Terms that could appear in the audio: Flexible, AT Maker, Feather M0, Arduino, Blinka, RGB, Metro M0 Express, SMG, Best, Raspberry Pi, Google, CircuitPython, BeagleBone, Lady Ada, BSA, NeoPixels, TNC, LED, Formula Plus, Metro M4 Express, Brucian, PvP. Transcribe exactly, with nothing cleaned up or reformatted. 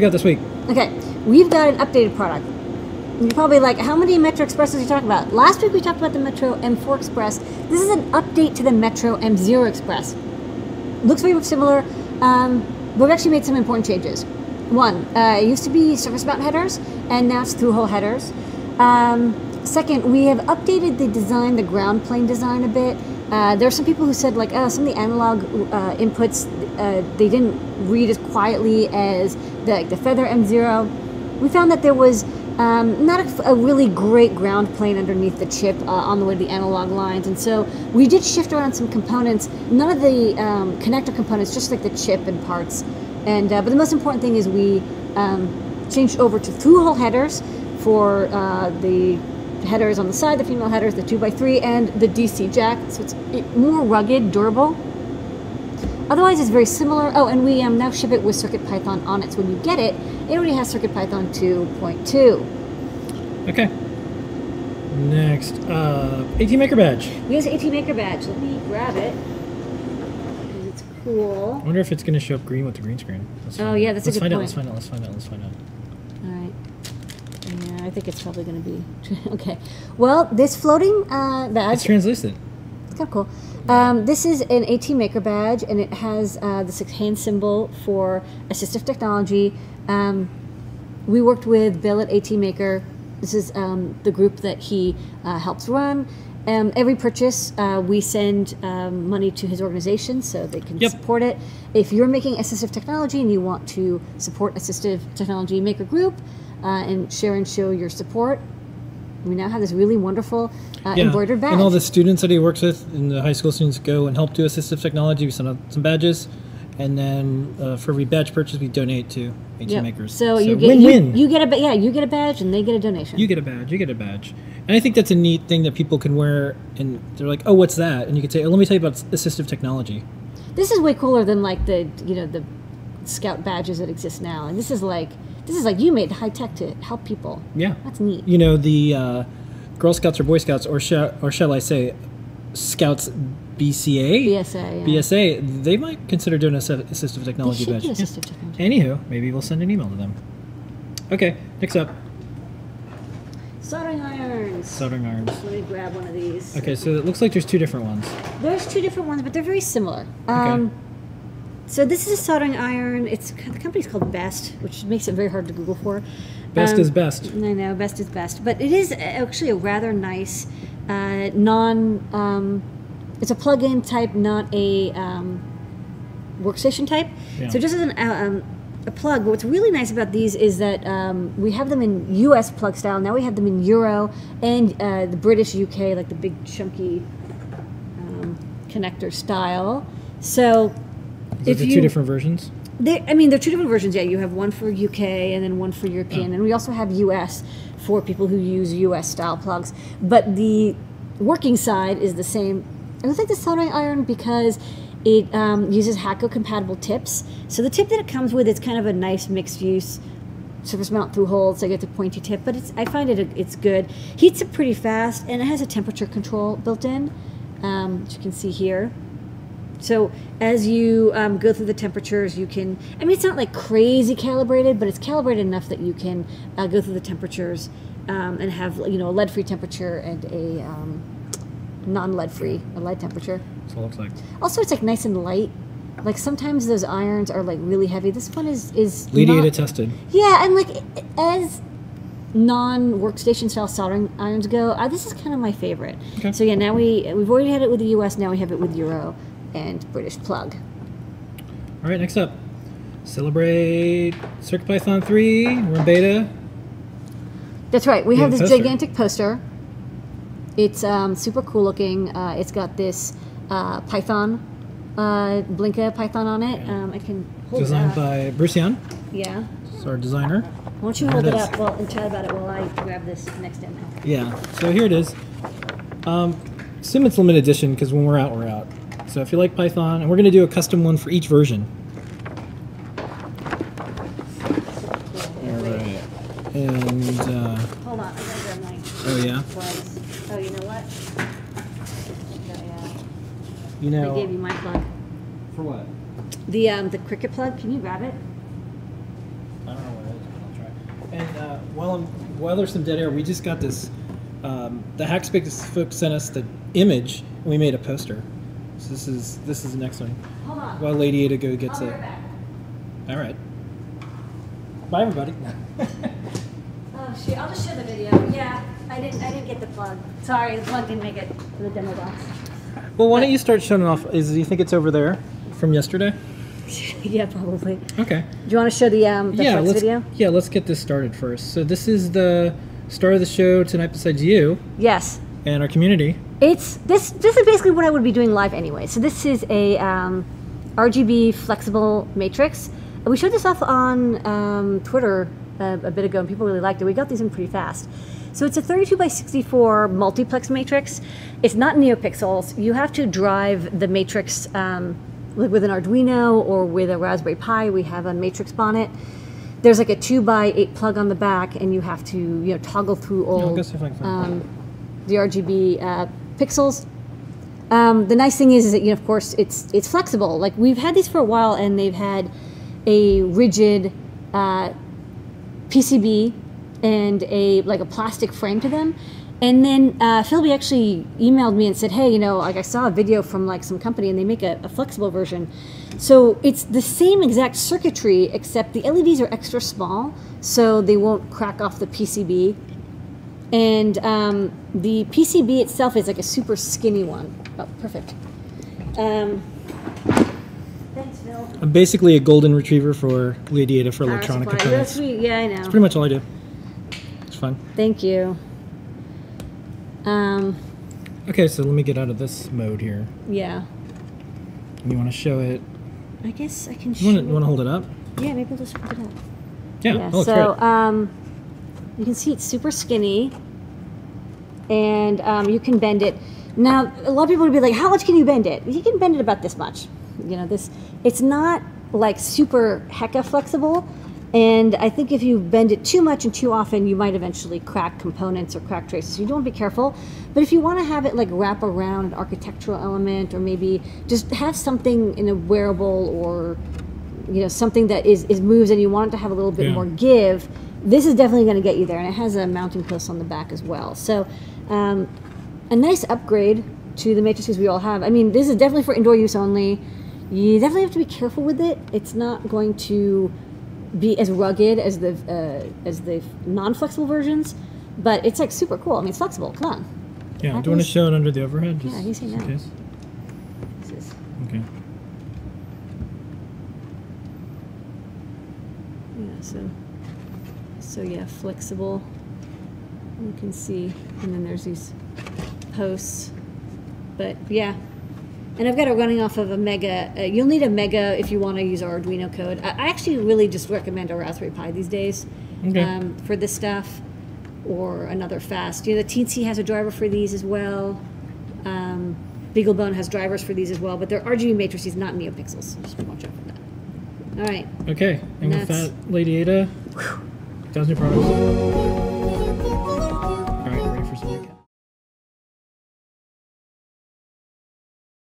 do we got this week? Okay, we've got an updated product. You're probably like, how many Metro Expresses are you talking about? Last week we talked about the Metro M four Express. This is an update to the Metro M zero Express. Looks very much similar, um, but we've actually made some important changes. One, uh, it used to be surface mount headers, and now it's through-hole headers. Um, second, we have updated the design, the ground plane design a bit. Uh, there are some people who said, like, oh, some of the analog uh, inputs, uh, they didn't read as quietly as the, like, the Feather M zero. We found that there was... Um, not a, a really great ground plane underneath the chip uh, on the way to the analog lines, and so we did shift around some components, none of the um, connector components, just like the chip and parts. And uh, but the most important thing is we um, changed over to through-hole headers for uh, the headers on the side, the female headers, the two by three, and the D C jack, so it's more rugged, durable. Otherwise, it's very similar. Oh, and we um, now ship it with CircuitPython on it, so when you get it, it already has CircuitPython two point two. Okay. Next up, uh, A T Maker badge. We have an A T Maker badge. Let me grab it. It's cool. I wonder if it's going to show up green with the green screen. Let's oh, yeah, that's a good point. Out, let's find out, let's find out, let's find out. All right. Yeah, I think it's probably going to be... okay. Well, this floating uh, badge... It's translucent. It's kind of cool. Um, this is an AT Maker badge, and it has uh, this hand symbol for assistive technology. Um, we worked with Bill at AT Maker. This is um, the group that he uh, helps run. Um, every purchase, uh, we send um, money to his organization so they can yep. support it. If you're making assistive technology and you want to support Assistive Technology Maker Group uh, and share and show your support, we now have this really wonderful uh, yeah. embroidered badge. And all the students that he works with, and the high school students go and help do assistive technology. We send out some badges, and then uh, for every badge purchase, we donate to AT yep. Makers. So, so you get, win you, win. You get a yeah, you get a badge, and they get a donation. You get a badge. You get a badge. And I think that's a neat thing that people can wear, and they're like, oh, what's that? And you can say, oh, let me tell you about assistive technology. This is way cooler than like the you know the Scout badges that exist now, and this is like. This is like you made high tech to help people. Yeah, that's neat. You know, the uh, Girl Scouts or Boy Scouts, or sh or shall I say, Scouts B C A, B S A, yeah. B S A. They might consider doing an assistive technology badge. They should do assistive technology. Anywho, maybe we'll send an email to them. Okay, next up. Soldering irons. Soldering irons. Let me grab one of these. Okay, so it looks like there's two different ones. There's two different ones, but they're very similar. Um, okay. So this is a soldering iron. It's the company's called Best, which makes it very hard to Google for. Best um, is best. I know, Best is best, but it is actually a rather nice, uh, non. Um, it's a plug-in type, not a um, workstation type. Yeah. So just as an, uh, um, a plug. But what's really nice about these is that um, we have them in U S plug style. Now we have them in Euro and uh, the British U K, like the big chunky um, connector style. So. These are two different versions? They, I mean, they're two different versions, yeah. You have one for U K and then one for European. Oh. And we also have U S for people who use U S-style plugs. But the working side is the same. I like the soldering iron because it um, uses Hacko-compatible tips. So the tip that it comes with is kind of a nice mixed-use surface mount through holes, so you get the pointy tip. But it's, I find it it's good. Heats up pretty fast, and it has a temperature control built in, um, which you can see here. So as you um, go through the temperatures, you can, I mean, it's not like crazy calibrated, but it's calibrated enough that you can uh, go through the temperatures um, and have, you know, a lead-free temperature and a um, non-lead-free, a lead temperature. That's what it looks like. Also, it's like nice and light. Like sometimes those irons are like really heavy. This one is, is Leading not. Leading it tested. Yeah, and like as non-workstation style soldering irons go, uh, this is kind of my favorite. Okay. So yeah, now we, we've already had it with the U S, now we have it with Euro and British plug. All right, next up, celebrate CircuitPython three. We're in beta. That's right. We, we have, have this poster. gigantic poster. It's um, super cool looking. Uh, it's got this uh, Python, uh, Blinka Python on it. Yeah. Um, I can hold Designed it by Brucian. Yeah. It's our designer. Why don't you hold it, it up while, and chat about it while I grab this next demo? Yeah. So here it is. Um, assume it's limited edition because when we're out, we're out. So if you like Python, and we're going to do a custom one for each version. All right. And, uh... hold on, I'm going to oh, yeah? Plugs. Oh, you know what? You know... I gave you my plug. For what? The, um, the Cricut plug. Can you grab it? I don't know while I'm, while there's some dead air, we just got this. Um, the Hackspace folks sent us the image, and we made a poster. So this is this is the next one. Hold on. While Lady Ada go gets it. Right All right. Bye everybody. Oh shit! I'll just show the video. Yeah, I didn't I didn't get the plug. Sorry, the plug didn't make it to the demo box. Well, why don't you start showing off? Is do you think it's over there from yesterday? Yeah, probably. Okay. Do you want to show the um the yeah, let's, video? Yeah, let's get this started first. So this is the star of the show tonight besides you. Yes. And our community. It's this this is basically what I would be doing live anyway. So this is a um, R G B flexible matrix. We showed this off on um, Twitter a, a bit ago, and people really liked it. We got these in pretty fast. So it's a thirty-two by sixty-four multiplex matrix. It's not NeoPixels. You have to drive the matrix um, with an Arduino or with a Raspberry Pi. We have a matrix bonnet. There's like a two by eight plug on the back, and you have to you know toggle through all um, the R G B uh, pixels. Um, the nice thing is, is that you know, of course, it's it's flexible. Like we've had these for a while, and they've had a rigid uh, P C B and a like a plastic frame to them. And then uh, Philby actually emailed me and said, hey, you know, like I saw a video from like some company and they make a, a flexible version. So it's the same exact circuitry, except the L E Ds are extra small, so they won't crack off the P C B. And um, the P C B itself is like a super skinny one. Oh, perfect. Um, Thanks, Phil. I'm basically a golden retriever for Lady Ada for electronic components. Yeah, I know. That's pretty much all I do. It's fun. Thank you. Um, okay, so let me get out of this mode here. Yeah. You want to show it? I guess I can show it. You want to hold it up? Yeah, maybe I'll just hold it up. Yeah, yeah oh, so um, you can see it's super skinny, and um, you can bend it. Now, a lot of people would be like, how much can you bend it? You can bend it about this much. You know, this it's not like super hecka flexible. And I think if you bend it too much and too often, you might eventually crack components or crack traces. You don't want to be careful. But if you want to have it like wrap around an architectural element, or maybe just have something in a wearable, or you know something that is, is moves, and you want it to have a little bit yeah. more give, this is definitely going to get you there. And it has a mounting post on the back as well. So um, a nice upgrade to the matrices we all have. I mean, this is definitely for indoor use only. You definitely have to be careful with it. It's not going to be as rugged as the uh, as the non-flexible versions, but it's like super cool. I mean, it's flexible. Come on. Yeah. How do you want to show it under the overhead? Just yeah, he's saying that. This is okay. Yeah. So. So yeah, flexible. You can see, and then there's these posts, but yeah. And I've got it running off of a Mega. Uh, you'll need a Mega if you want to use our Arduino code. I, I actually really just recommend a Raspberry Pi these days okay. um, for this stuff, or another fast. You know, the T N C has a driver for these as well. Um, BeagleBone has drivers for these as well, but they're R G B matrices, not NeoPixels. So just watch out for that. All right. Okay. And, and with that, Lady Ada, whew. That was your product.